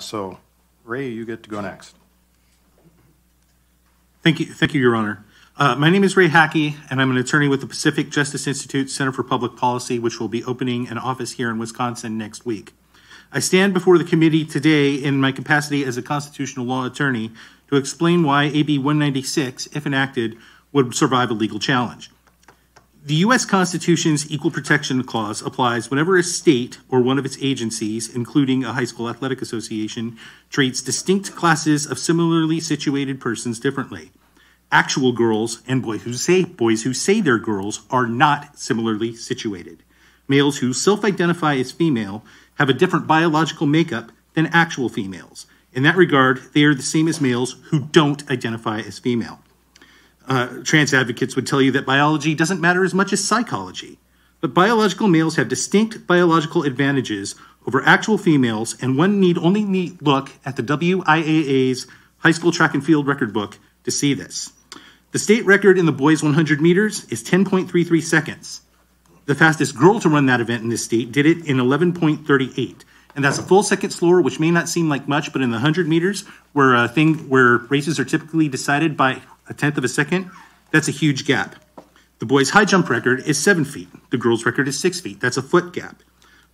So, Ray, you get to go next. Thank you, Your Honor. My name is Ray Hacke, and I'm an attorney with the Pacific Justice Institute Center for Public Policy, which will be opening an office here in Wisconsin next week. I stand before the committee today in my capacity as a constitutional law attorney to explain why AB 196, if enacted, would survive a legal challenge. The U.S. Constitution's Equal Protection Clause applies whenever a state or one of its agencies, including a high school athletic association, treats distinct classes of similarly situated persons differently. Actual girls and boys who say they're girls are not similarly situated. Males who self-identify as female have a different biological makeup than actual females. In that regard, they are the same as males who don't identify as female. Trans advocates would tell you that biology doesn't matter as much as psychology. But biological males have distinct biological advantages over actual females, and one need only look at the WIAA's high school track and field record book to see this. The state record in the boys 100 meters is 10.33 seconds. The fastest girl to run that event in this state did it in 11.38. And that's a full second slower, which may not seem like much, but in the 100 meters, where races are typically decided by a tenth of a second, that's a huge gap. The boys' high jump record is 7 feet. The girls' record is 6 feet. That's a foot gap.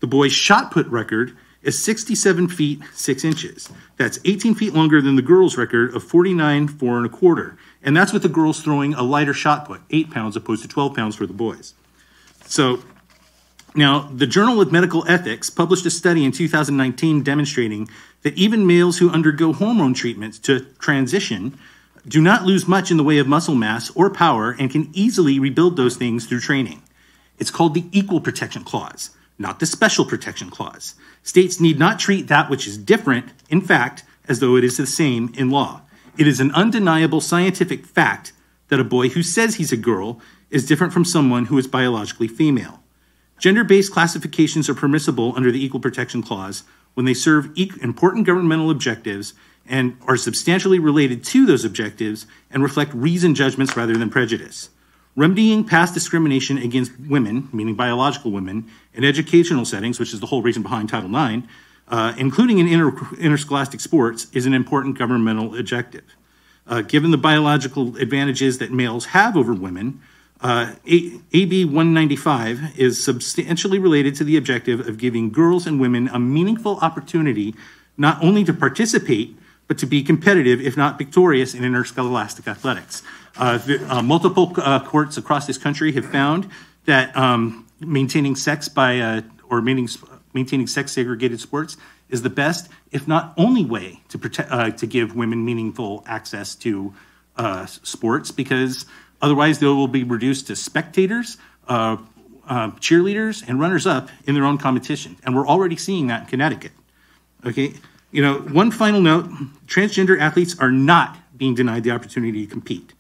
The boys' shot put record is 67 feet, 6 inches. That's 18 feet longer than the girls' record of 49.25. And that's with the girls throwing a lighter shot put, 8 pounds opposed to 12 pounds for the boys. So now the Journal of Medical Ethics published a study in 2019 demonstrating that even males who undergo hormone treatments to transition do not lose much in the way of muscle mass or power and can easily rebuild those things through training. It's called the Equal Protection Clause, not the Special Protection Clause. States need not treat that which is different, in fact, as though it is the same in law. It is an undeniable scientific fact that a boy who says he's a girl is different from someone who is biologically female. Gender-based classifications are permissible under the Equal Protection Clause when they serve important governmental objectives and are substantially related to those objectives and reflect reasoned judgments rather than prejudice. Remedying past discrimination against women, meaning biological women, in educational settings, which is the whole reason behind Title IX, including in interscholastic sports, is an important governmental objective. Given the biological advantages that males have over women, AB 195 is substantially related to the objective of giving girls and women a meaningful opportunity not only to participate, but to be competitive, if not victorious, in interscholastic athletics. Multiple courts across this country have found that maintaining sex by maintaining sex-segregated sports is the best, if not only, way to protect to give women meaningful access to sports, because otherwise they will be reduced to spectators, cheerleaders, and runners-up in their own competition, and we're already seeing that in Connecticut. Okay. You know, one final note, transgender athletes are not being denied the opportunity to compete.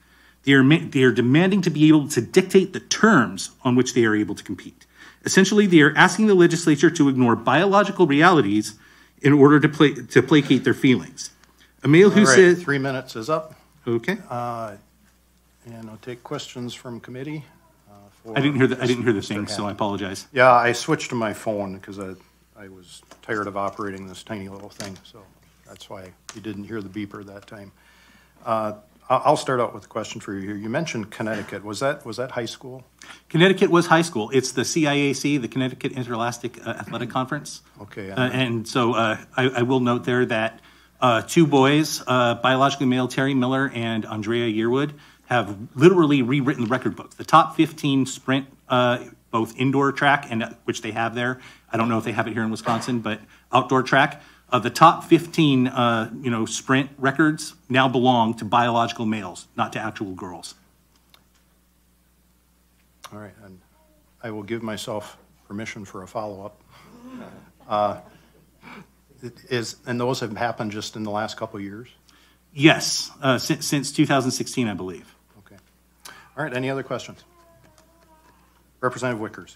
They are demanding to be able to dictate the terms on which they are able to compete. Essentially, they are asking the legislature to ignore biological realities in order to placate their feelings. A male who says... 3 minutes is up. Okay. And I'll take questions from committee. I didn't hear the thing, so I apologize. Yeah, I switched to my phone because I was tired of operating this tiny little thing, so that's why you didn't hear the beeper that time. I'll start out with a question for you here. You mentioned Connecticut. Was that high school? Connecticut was high school. It's the CIAC, the Connecticut Interscholastic Athletic Conference. Okay. And so I will note there that two boys, biologically male Terry Miller and Andrea Yearwood, have literally rewritten the record book. The top 15 sprint, both indoor track, and which they have there. I don't know if they have it here in Wisconsin, but outdoor track. The top 15 sprint records now belong to biological males, not to actual girls. All right, and I will give myself permission for a follow-up. And those have happened just in the last couple of years? Yes, since 2016, I believe. Okay. All right, any other questions? Representative Wickers.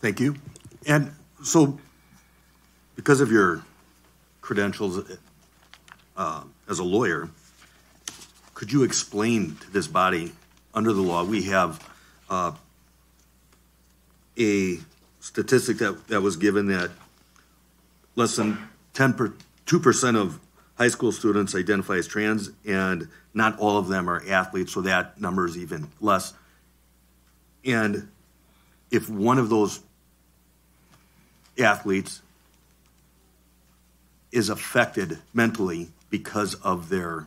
Thank you. And so, because of your credentials as a lawyer, could you explain to this body, under the law, we have a statistic that was given that less than 2% of high school students identify as trans, and not all of them are athletes, so that number is even less. And if one of those athletes is affected mentally because of their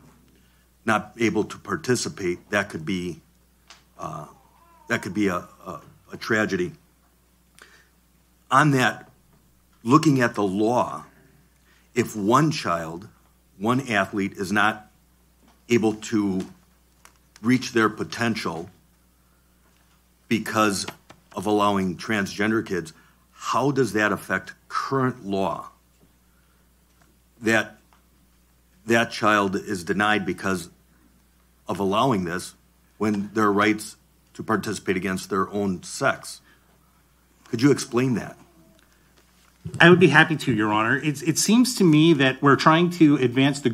not able to participate, that could be a tragedy. On that, looking at the law, if one child, one athlete is not able to reach their potential because of allowing transgender kids, how does that affect current law? That child is denied because of allowing this when their rights to participate against their own sex. Could you explain that? I would be happy to, Your Honor. It seems to me that we're trying to advance the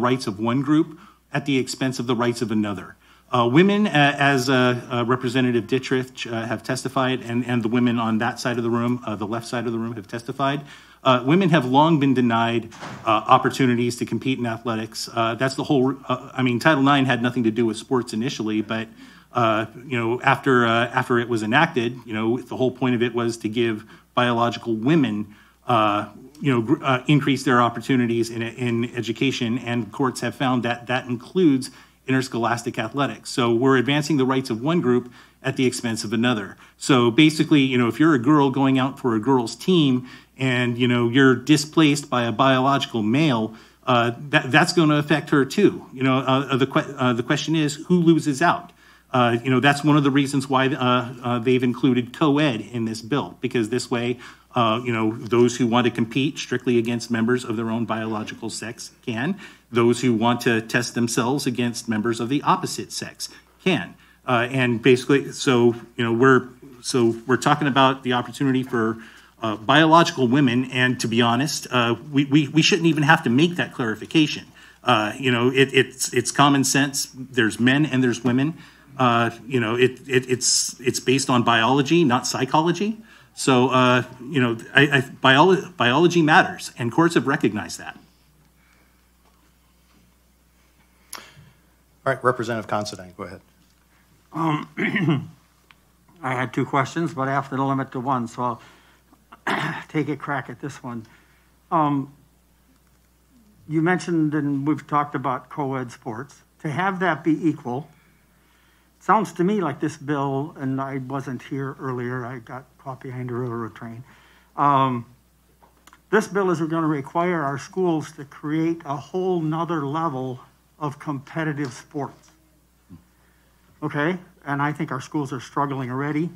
rights of one group at the expense of the rights of another. Women, as Representative Dittrich have testified, and the women on that side of the room, the left side of the room, have testified, women have long been denied opportunities to compete in athletics. That's the whole, Title IX had nothing to do with sports initially, but, after it was enacted, the whole point of it was to give biological women increase their opportunities in education, and courts have found that that includes interscholastic athletics. So we're advancing the rights of one group at the expense of another. So basically, if you're a girl going out for a girls' team and, you're displaced by a biological male, that's going to affect her too. The question is, who loses out? That's one of the reasons why they've included co-ed in this bill, because this way, those who want to compete strictly against members of their own biological sex can. Those who want to test themselves against members of the opposite sex can. And basically, we're talking about the opportunity for biological women. And to be honest, we shouldn't even have to make that clarification. It's common sense. There's men and there's women. It's based on biology, not psychology. So, biology matters, and courts have recognized that. All right, Representative Considine, go ahead. I had two questions, but I have to limit to one, so I'll take a crack at this one. You mentioned, and we've talked about co-ed sports. To have that be equal, sounds to me like this bill, and I wasn't here earlier, I got caught behind a railroad train. This bill is going to require our schools to create a whole nother level of competitive sports. Okay, and I think our schools are struggling already,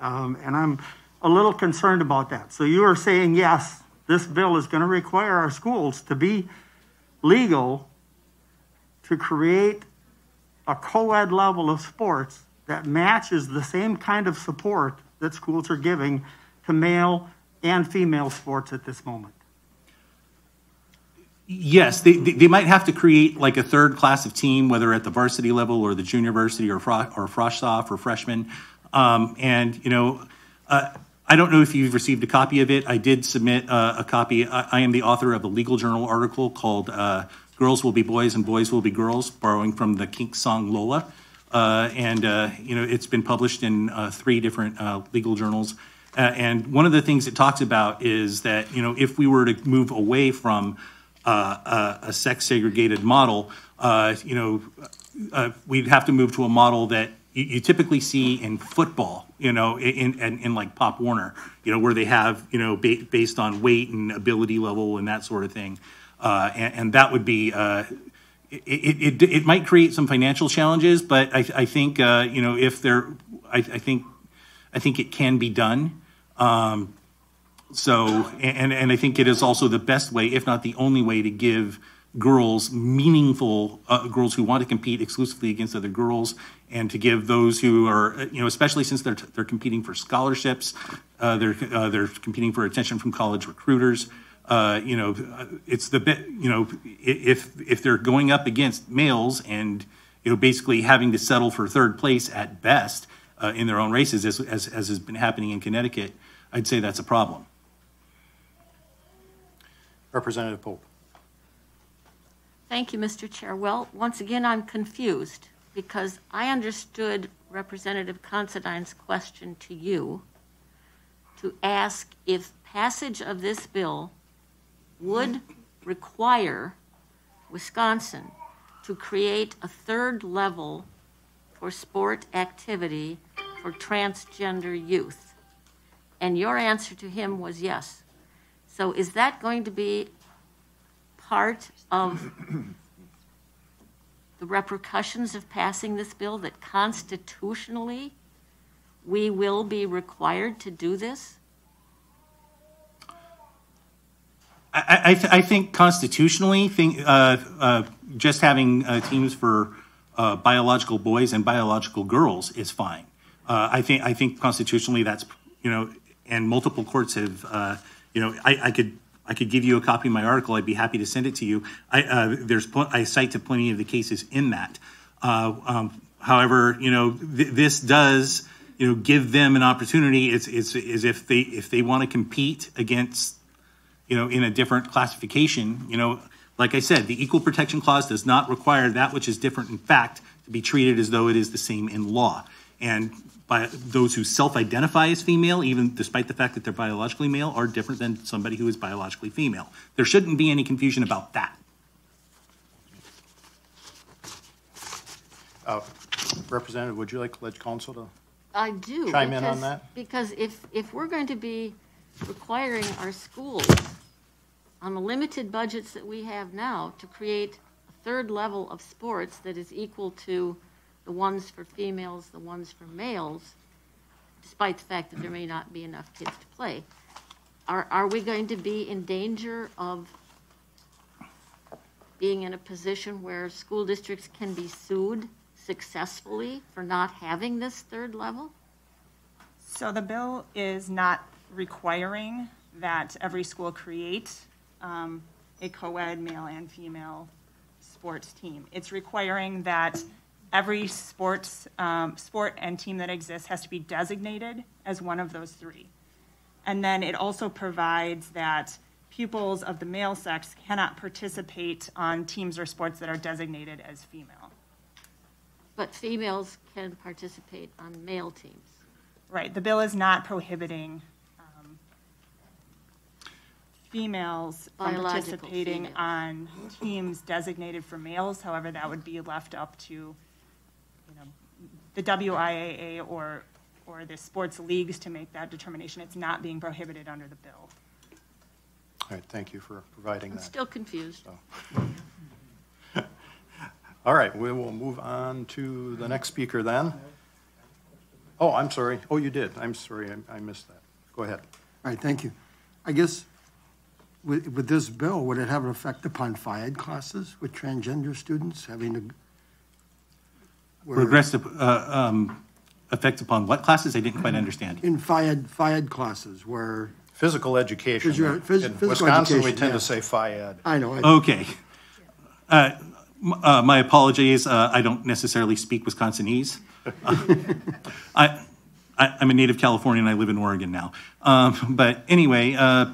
and I'm a little concerned about that. So you are saying, yes, this bill is going to require our schools to be legal to create a co-ed level of sports that matches the same kind of support that schools are giving to male and female sports at this moment. Yes, they might have to create like a third class of team, whether at the varsity level or the junior varsity or frosh-off or freshman. I don't know if you've received a copy of it. I did submit a copy. I am the author of a legal journal article called Girls Will Be Boys and Boys Will Be Girls, borrowing from the kink song Lola. It's been published in 3 different legal journals. And one of the things it talks about is that, if we were to move away from a sex-segregated model, we'd have to move to a model that you typically see in football, in like Pop Warner, where they have, based on weight and ability level and that sort of thing. And that would be, it might create some financial challenges, but I think, I think it can be done. I think it is also the best way, if not the only way, to give girls meaningful, girls who want to compete exclusively against other girls, and to give those who are, especially since they're competing for scholarships, they're competing for attention from college recruiters. It's the bit, if they're going up against males and, basically having to settle for third place at best in their own races, as has been happening in Connecticut, I'd say that's a problem. Representative Pope. Thank you, Mr. Chair. Well, once again, I'm confused because I understood Representative Considine's question to you to ask if passage of this bill would require Wisconsin to create a third level for sport activity for transgender youth. And your answer to him was yes. So is that going to be part of the repercussions of passing this bill, that constitutionally we will be required to do this? I think constitutionally, just having teams for biological boys and biological girls is fine. I think constitutionally that's, you know, and multiple courts have, you know, I could give you a copy of my article. I'd be happy to send it to you. I cite to plenty of the cases in that. However, you know, this does, you know, give them an opportunity. It's as if they want to compete against, you know, in a different classification, you know, like I said, the Equal Protection Clause does not require that which is different in fact to be treated as though it is the same in law. And by those who self-identify as female, even despite the fact that they're biologically male, are different than somebody who is biologically female. There shouldn't be any confusion about that. Representative, would you like to let counsel to chime in on that? Because if we're going to be requiring our schools on the limited budgets that we have now to create a third level of sports that is equal to the ones for females, the ones for males, despite the fact that there may not be enough kids to play, are we going to be in danger of being in a position where school districts can be sued successfully for not having this third level? So the bill is not requiring that every school create a co-ed male and female sports team. It's requiring that every sport and team that exists has to be designated as one of those three. And then it also provides that pupils of the male sex cannot participate on teams or sports that are designated as female. But females can participate on male teams. Right. The bill is not prohibiting females participating on teams designated for males. However, that would be left up to, you know, the WIAA or the sports leagues to make that determination. It's not being prohibited under the bill. All right, thank you for providing that. I'm still confused. So. All right, we will move on to the next speaker then. Oh, I'm sorry. Oh, you did. I'm sorry. I missed that. Go ahead. All right, thank you. I guess with this bill, would it have an effect upon FIED classes with transgender students having to... Regressive effect upon what classes? I didn't quite understand. In FIED classes where... Physical education. In Wisconsin, education, we tend to say FIED. I know. Okay. My apologies. I don't necessarily speak Wisconsinese. I'm a native Californian. I live in Oregon now. But anyway...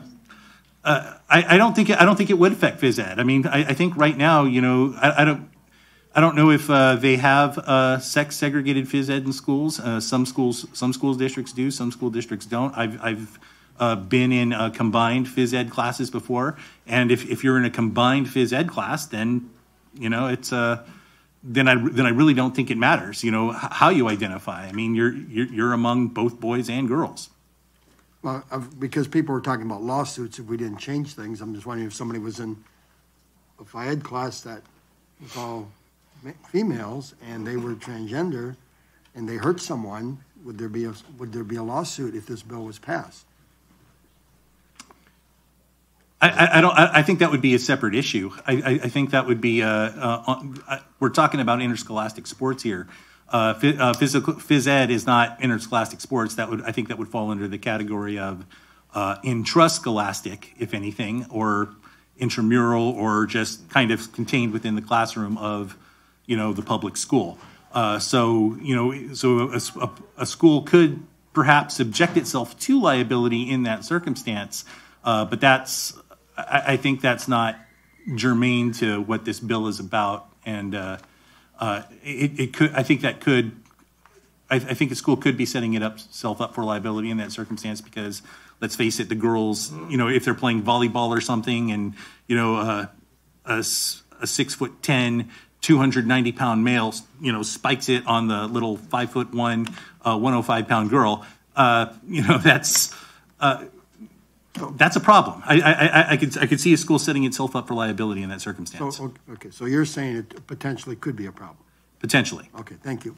I don't think it would affect phys ed. I mean, I think right now, you know, I don't know if they have sex segregated phys ed in schools. Some school districts do, some school districts don't. I've been in combined phys ed classes before, and if you're in a combined phys ed class, then you know it's then I really don't think it matters, you know, how you identify. I mean, you're among both boys and girls. Well, because people were talking about lawsuits if we didn't change things, I'm just wondering if somebody was in a FIED class that was all females and they were transgender and they hurt someone, would there be a lawsuit if this bill was passed? I think that would be a separate issue. I think that would be we're talking about interscholastic sports here. Phys ed is not interscholastic sports. I think that would fall under the category of intrascholastic, if anything, or intramural, or just kind of contained within the classroom of, you know, the public school. So a school could perhaps subject itself to liability in that circumstance, but that's I think that's not germane to what this bill is about, and I think a school could be setting itself up for liability in that circumstance, because let's face it, the girls, you know, if they're playing volleyball or something, and you know, a 6'10", 290-pound male, you know, spikes it on the little 5'1", 105-pound girl, you know, that's a problem. I could see a school setting itself up for liability in that circumstance. So, okay, so you're saying it potentially could be a problem. Potentially. Okay, thank you.